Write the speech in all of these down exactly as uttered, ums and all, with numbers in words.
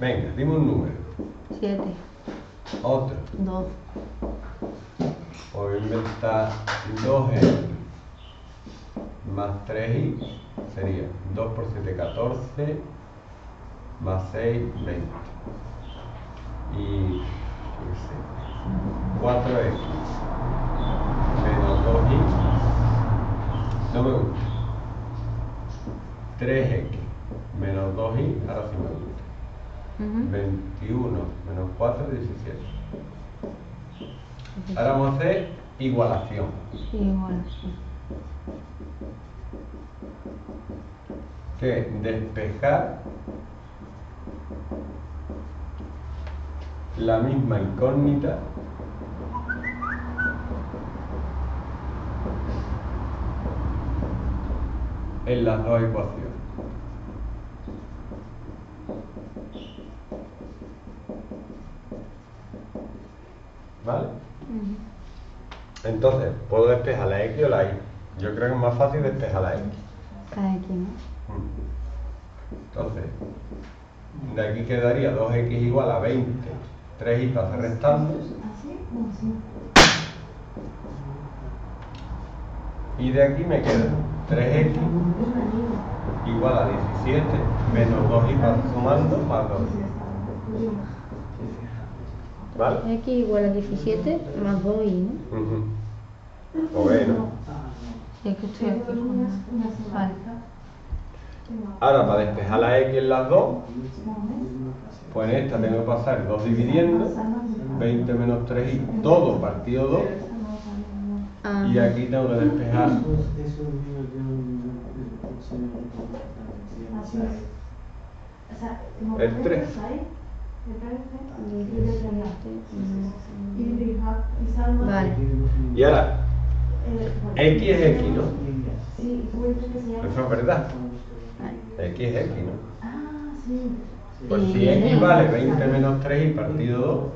Venga, dime un número. Siete. Otro. Dos. Voy a inventar dos n más tres i, sería dos por siete, catorce, más seis, veinte. Y cuatro x menos dos i, no me gusta. tres x menos dos i, ahora sí me gusta. Uh-huh. veintiuno menos cuatro, diecisiete. Ahora vamos a hacer igualación. Igualación. Que despejar la misma incógnita en las dos ecuaciones. ¿Vale? Uh-huh. Entonces, ¿puedo despejar la X o la Y? Yo creo que es más fácil despejar la X. La X, ¿no? Entonces, de aquí quedaría dos x igual a veinte, tres i para hacer restando. Y de aquí me queda tres x igual a diecisiete menos dos i para sumando más dos. ¿Vale? X igual a diecisiete más dos i, ¿no? Uh-huh. O bueno. Es que estoy aquí. Vale. Ahora, para despejar la X en las dos, pues en esta tengo que pasar dos dividiendo, veinte menos tres i, todo partido dos. Ah. Y aquí tengo que despejar. El tres. Vale. Y ahora, X es X, ¿no? Eso es verdad. X es X, ¿no? Ah, sí. Pues si X vale veinte menos tres i partido dos,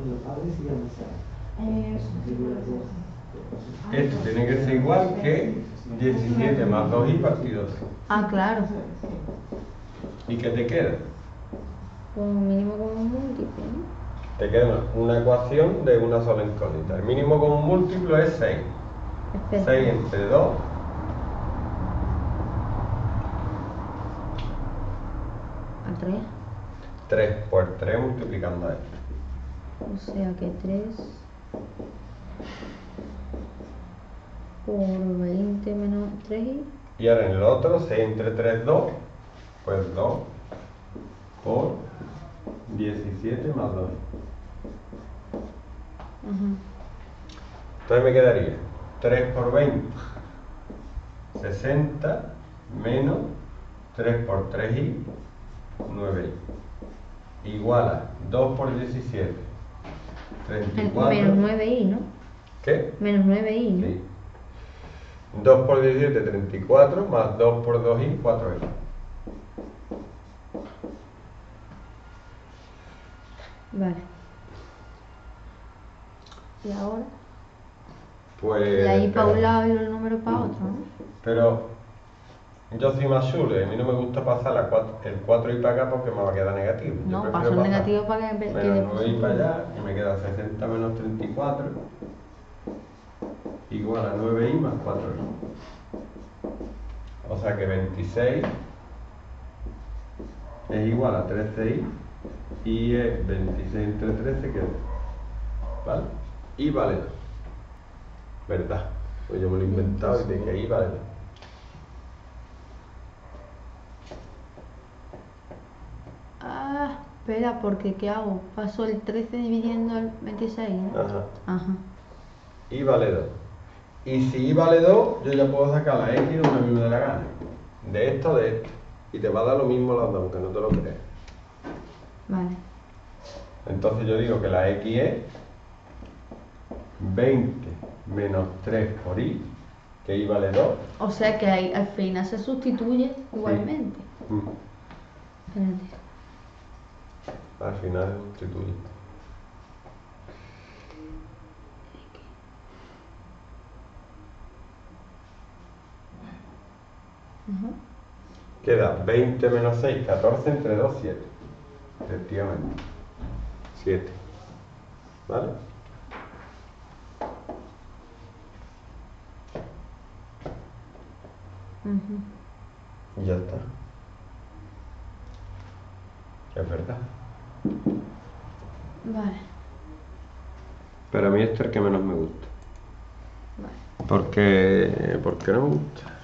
esto tiene que ser igual que diecisiete más dos i partido tres. Ah, claro. ¿Y qué te queda? Pues mínimo común múltiplo, ¿no? Te queda una ecuación de una sola incógnita. El mínimo común múltiplo es seis. Espera. seis entre dos. ¿tres? tres por tres multiplicando a esto. O sea que tres por veinte menos tres i. Y ahora en el otro, seis entre tres, dos. Pues dos por diecisiete más dos. Uh-huh. Entonces me quedaría tres por veinte, sesenta menos tres por tres i. nueve i igual a dos por diecisiete, treinta y cuatro. Menos nueve i, ¿no? ¿Qué? Menos nueve i, ¿no? Sí. dos por diecisiete, treinta y cuatro, más dos por dos i, cuatro i. Vale. ¿Y ahora? Pues... la i para un lado y los números para otro, ¿no? Pero... yo soy más chulo y a mí no me gusta pasar la cuatro, el cuatro i para acá porque me va a quedar negativo. No, yo paso el negativo para que... menos nueve i para allá y me queda sesenta menos treinta y cuatro igual a nueve i más cuatro i. O sea que veintiséis es igual a trece i y es veintiséis entre trece que es, ¿vale? Y vale dos. ¿Verdad? Pues yo me lo he inventado y de que i vale dos. Espera, porque ¿qué hago? Paso el trece dividiendo el veintiséis, ¿no? Ajá. Ajá. Y vale dos. Y si y vale dos, yo ya puedo sacar la X donde a mí me dé la gana. De esto, de esto. Y te va a dar lo mismo las dos, aunque no te lo creas. Vale. Entonces yo digo que la X es veinte menos tres por i, que i vale dos. O sea que ahí, al final se sustituye igualmente. Sí. Mm. Espérate. Al final es sustituir. Queda veinte menos seis, catorce entre dos, siete. efectivamente, siete, ¿vale? Uh-huh. Ya está. Es verdad. Vale. Para mí este es el que menos me gusta. Vale. Porque, porque no me gusta.